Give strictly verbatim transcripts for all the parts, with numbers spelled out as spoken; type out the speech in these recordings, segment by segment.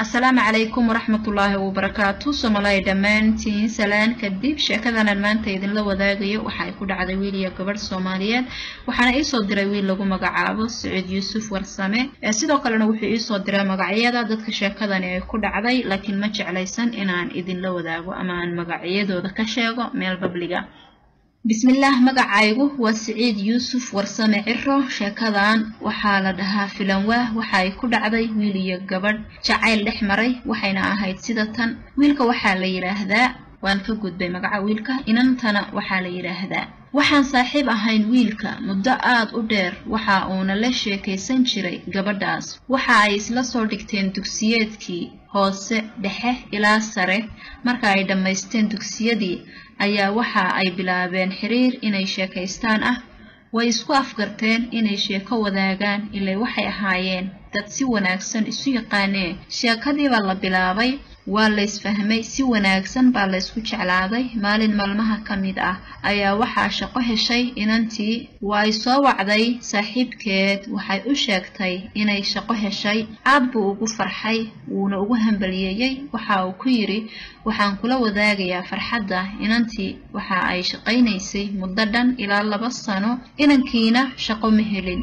السلام عليكم ورحمة الله وبركاته. سومالي دمانتين سلام كديب شاكذا نلمان تايدين لو داقية وحايكو دعضي ويليا كبر سوماليات وحانا ايصو دراويل لغو مقعابو سعود يوسف ورسامي سيدو قلنا وحي ايصو درا مقعيادا دادك شاكذا نيكو دعضي لكن ما جعليسان انان ايدين لو داقو امان مقعيادو داك شاكو ميل بابلغا. بسم الله مقعايقو هو سعود يوسف ورسامي عرو شاكذان وحالا دها فلانواه وحايكو دعضي ويليا كبر شاعيل لحمري وحينا اهايد سيدتان ويلكا وحالا يلاهدا وانفقود بي مقعا ويلكا انانتانا وحالا يلاهدا وحان صاحب اهاين ويلكا مدعاد ودير وحاونا لشيكي سنشري قبرداس وحايس لصور دكتين دوكسيادكي هوسي دحيه الى ساري مركاي دمايستين دوكسيادي ايا وحا اي بلابين حرير اناي شاكيستان اه ويسكو افقرتين اناي شاكو وداغان اللي وحي اهايين تاتسي وناكسن اسو يقاني شاكادي والا بلابي والا اسفهمي سي وناكسن بالا اسكو جعلاداي مالين مالمها كميد اه ايا وحا شاكو هشاي انانتي وايسو وعداي صاحب كيد وحاي او شاكتاي اناي شاكو هشاي عبو اوغو فرحاي ونا اوغو همبلياي وحا او كيري وحان كلا وداغيا فرحادا انانتي وحا اي شاقينيسي مددن الى لبسانو انانكينا شاكو مهلين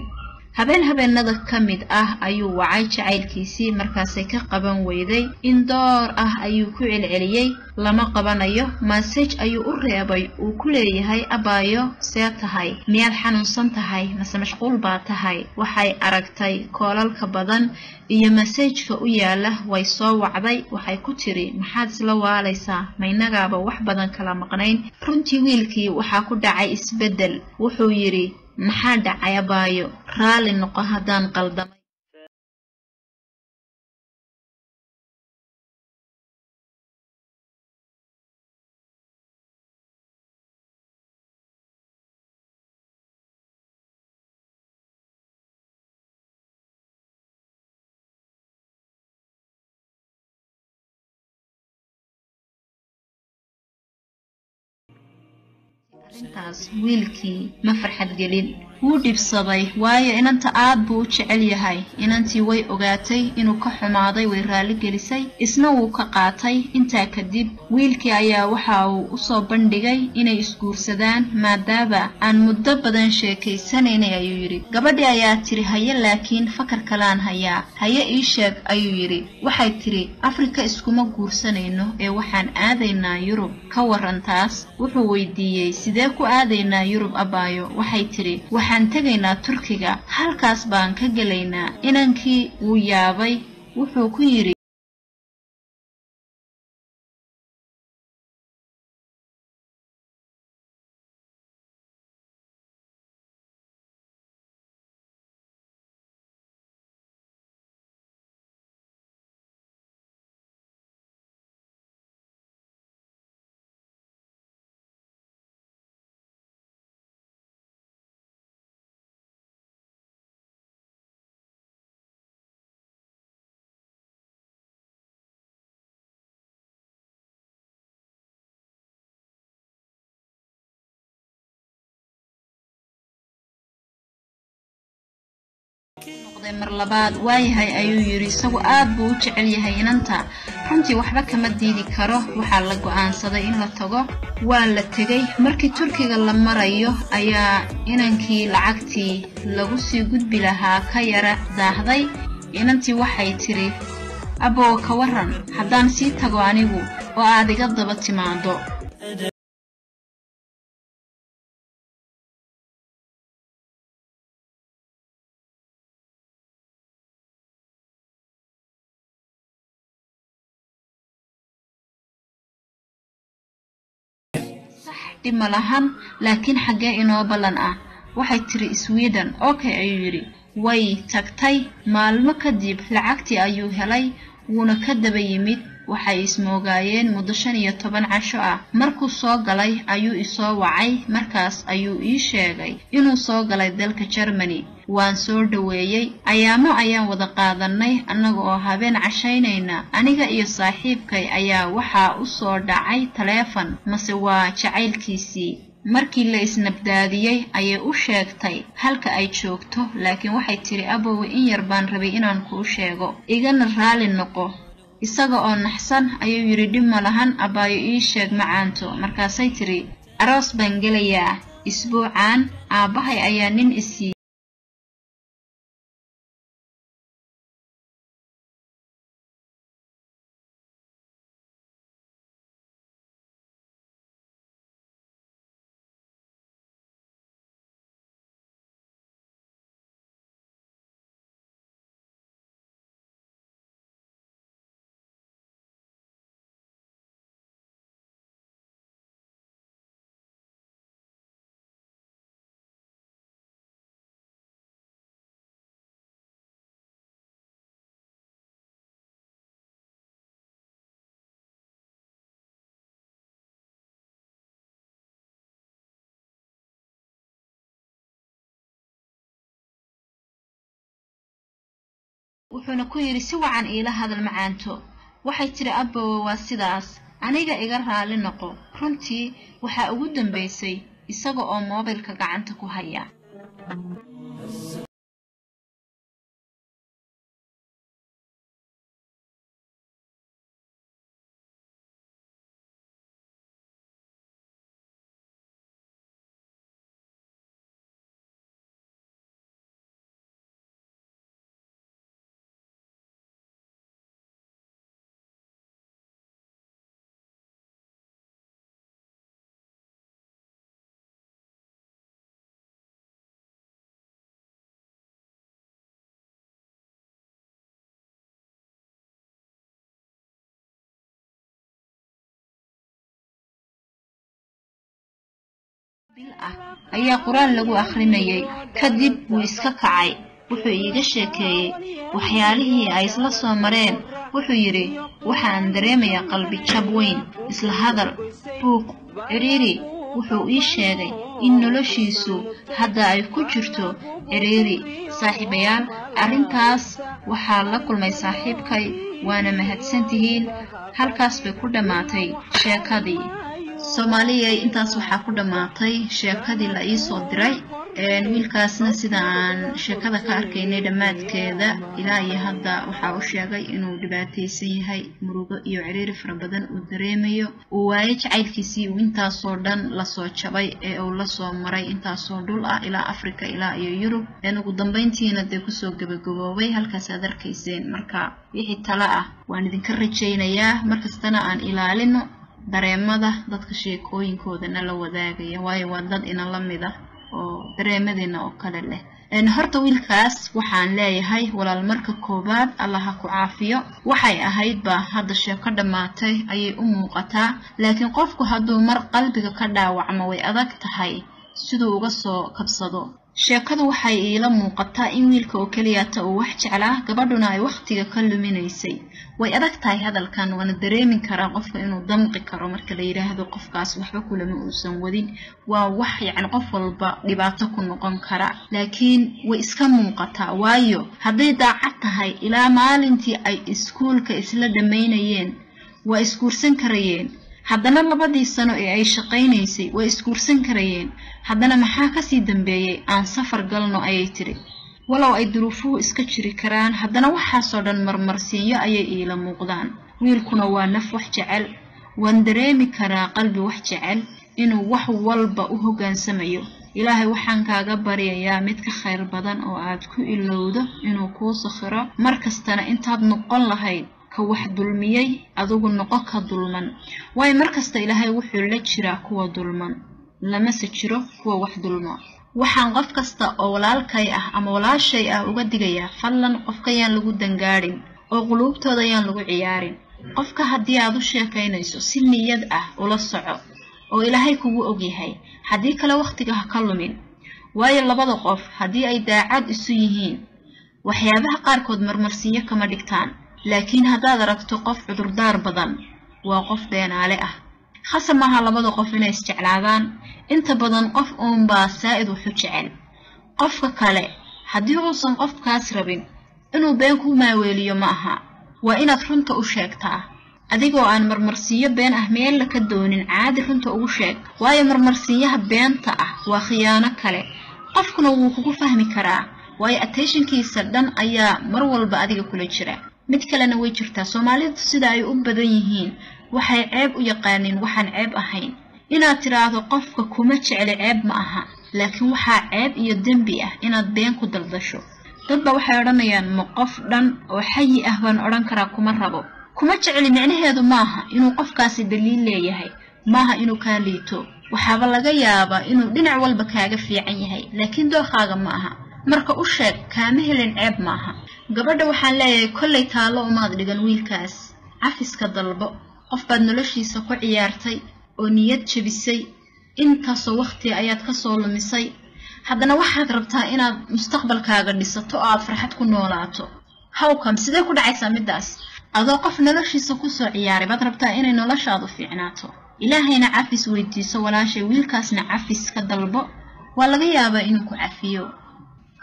habeen habeenada ka mid ah ayuu wacay jacaylkiisii markaasay ka qaban weyday in door ah ayuu ku celceliyay lama qabanayo message ayuu u reebay uu ku leeyahay abaayo see tahay miyaad xanuunsan tahay mase mashquul baa tahay waxay aragtay koolalka badan iyo message-ka u yaala way soo wacday waxay ku tiri maxaad isla waalaysaa maynagaaba wax badan kala maqnayn runtii wiilkii waxa ku dhacay isbedel wuxuu yiri maxaa dhacay abaayo raali noqo hadaan qaldamay. أنتاس ويلكي ما فرحت قليل ودي بصدي واي إن أنت أبو تشعلي هاي إن أنت وي أقاتي إنو كحماضي ويرالي جلسي إسنو كقاتي إنتا كدب ويلكي أيا وحاو أصابن دقي إن يسكور سدان ما دابا أن مدبدا شاكي سنين أيو يري قبل أيا تري هيا لكن فكر كلان هيا هيا إيشاك أيو يري وحي تري أفريكا إسكو مقور سنينو إي وحان آذينا يوروب كورانتاس وحو ويديي سيداكو آذينا يوروب أبايو وحي تري waxaan tagaynaa Turkiga halkaas baan ka galeynaa inankii uu yaabay wuxuu ku yiri نقدم مرلباد وايهاي أيو يري سو أبو جعليهاي ننتا حنتي وحبا كمديدي كروه وحالقو عان صداين لطاقو وان لطاقي مركي تركيغا لما رايوه أيا إنانكي لعاكتي لغوسي قد بلاها كايرا داهداي إنانتي وحاي تري أبو كوران حدان سي تاقوانيو وآدي قدبا تماندو دي ملاهم لكن حقا إنو بلان آه وحي تري سويدن اوكي عيوري واي تاكتاي مالما كديب لعاكتي ايو هلاي ونا كدبا يميد وحي اسمو غايين مدشان يطبان عشو آه مركو سو غلاي ايو اسو وعاي مركاس ايو ايشاغاي انو سو غلاي دالك جرماني وان سور دويي ايامو ايام ودقادناي انغو اوهابين عشاينينا انيغا ايو صاحيبكاي ايا وحا اسور داعاي تليفن مسوا جعيل كيسي markii la isnabdaadiyay ayay u sheegtay halka ay joogto laakiin waxay tiri aboowe in yar baan rabay inaan ku sheego igana raali noqo isaga oo naxsan ayuu yiri dhib ma lahan abaayo ii sheeg macaanto markaasay tiri aroos baan gelayaa isbuucan aabahay ayaa nin isii وحنا كويري سوعا إلى هذا المعانتو وحيتري أبا وواسداس عنيقا إقرها لنقو كرمتي وحا أودن بيسي إساقو أو موبيلكا قعانتكو هيا ayaa quraan lagu akhrinayay kadib uu iska kacay wuxuu iga sheekeeyay waxyaalihii ay isla soo mareen wuxuu yiri waxaan dareemayaa qalbi jab weyn isla hadal buuq ciriiri wuxuu ii sheegay in noloshiisu hadda ay ku jirto ciriiri saaxiibayaal arrintaas waxaa la kulmay saaxiibkay waana mahadsantihiin halkaas bay ku dhamaatay sheekadii Somalia intaas waxaa ku dhamaatay sheekadii la ii soo diray ee wiilkaasna sida aan sheekada ka arkaynay dhamaadkeeda ilaa iyo hadda waxa uu sheegay inuu dhibaataysan yahay murugo iyo ciriiri fara badan uu dareemayo uu waayay jacaylkiisii intaas oo dhan la soo jabay ee uu la soo maray intaas oo dhul ah ilaa Afrika ilaa iyo Yurub ee ugu dambeyntiina ay ku soo gabagaboobay halkaas aad arkayseen marka wixii tala ah waan idinka rajaynayaa markastana aan ilaalino dareemada dadka sheekooyinkoodana la wadaagaya waayo waa dad ina la mid ah oo dareemadina oo kale leh in horta wiilkaas waxaan leeyahay walaal marka koobaad Allah ha ku caafiyo waxay ahayd ba hadda sheeko dhamaatay ayay u muuqataa laakiin qofku hadduu mar qalbiga ka dhaawacmo way adag tahay sidoo uga soo kabsado sheekadu waxay ila muuqataa in wiilka oo kaliyaata uu wax jeclaa gabadhuna ay waqtiga ka luminaysay way adag tahay hadalkan wana dareemin karaa qofka inuu damqi karo marka la yiraahdo qofkaas waxba kulama uusan wadin waa wax yacni qof walba dhibaato ku noqon kara laakiin way iska muuqataa waayo hadday daacad tahay ilaa maalintii ay iskuulka isla dhameynayeen waa iskuursan karayeen haddana labadii sano ee ay shaqeynaysay way iskuursan karayeen haddana maxaa ka sii dambeeyay aan safar galno ayay tiri walaw ay duruufuhu iska jiri karaan haddana waxaasoo dhan marmarsiinyo ayay iila muuqdaan wiilkuna waa naf wax jecel waan dareemi karaa qalbi wax jecel inuu wax walba u hoggaansamayo ilaahay waxaan kaaga baryayaa mid ka khayr badan oo aad ku ilowdo inuu kuu sakhiro markastana intaad noqon lahayd ka wax dulmiyey adigu noqo ka dulman waayo markasta ilaahay wuxuu la jiraa kuwa dulman lama se jiro kuwa wax dulma waxaan qof kasta oo walaalkay ah ama walaashay ah uga digayaa fallan qofka yaan lagu dangaarin oo quluubtooda yaan lagu ciyaarin qofka haddii aad u sheekaynayso si niyad ah ula soco oo ilaahay kugu og yahay haddii kale waqtiga ha ka lumin waayo labada qof haddii ay daacad isu yihiin waxyaabaha qaarkood marmarsiinyo kama dhigtaan laakiin haddaad aragto qof cudurdaar badan waa qof beenaale ah خصمها لبدا قف إنه استعلاقان أنت بدن قف أم بسائد وحجعل قف كله حديو صن قف كاسربين إنه بينكم ما ولي معها وإن فرنت أشكتها أديكوا عن مرمرسية بين أهميل لكدون عاد فرنت أشك ويا مرمرسية بين تأ وخيانة كله قف كنا وقوف فهم كرا ويا أتيشن كيسردن أيا مرول بأديك كل شراء متكلنا ويشفتا سوماليد سداي أبديهين وحي عيب ويقانين وحن عيب أحين إنا تراضو قفك كومتش على عيب معها لكن وحا عيب يدن بيه إنا الدين كدلدشو ضد وحي رميان مقف رن وحي أهوان أران كراكو مرابو كومتش على معنى هذا معها إنو قفكاسي دليل ليهي معها إنو كاليتو وحابا لغا يابا إنو دنع والبكاقة في عيهي لكن دو خاقا معها مركا أشاك كامهلين عيب معها gabadha waxaan leeyahay kollay taalo umaad dhigan wiilkaas cafiska dalbo qof baad noloshiisa ku ciyaartay oo niyad jabisay intaasoo waqti ayaad ka soo lumisay haddana waxaad rabtaa inaad mustaqbalkaaga dhisato oo aad farxad ku noolaato hawkam sidee ku dhacaysaa midaas adoo qof noloshiisa ku soo ciyaaray baad rabtaa inay noloshaadu fiicnaato ilaahayna cafis weydiiso walaashay wiilkaasna cafis ka dalbo waa laga yaabaa inuu ku cafiyo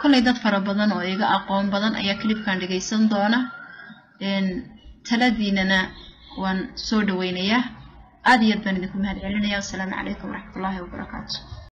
كل داد فرابدان أو إيجا أقوم بدن أي كليب كان لجيسن دانا إن تلذيننا وان سودوينية أديت بندكم هاد علينا والسلام عليكم ورحمة الله وبركاته.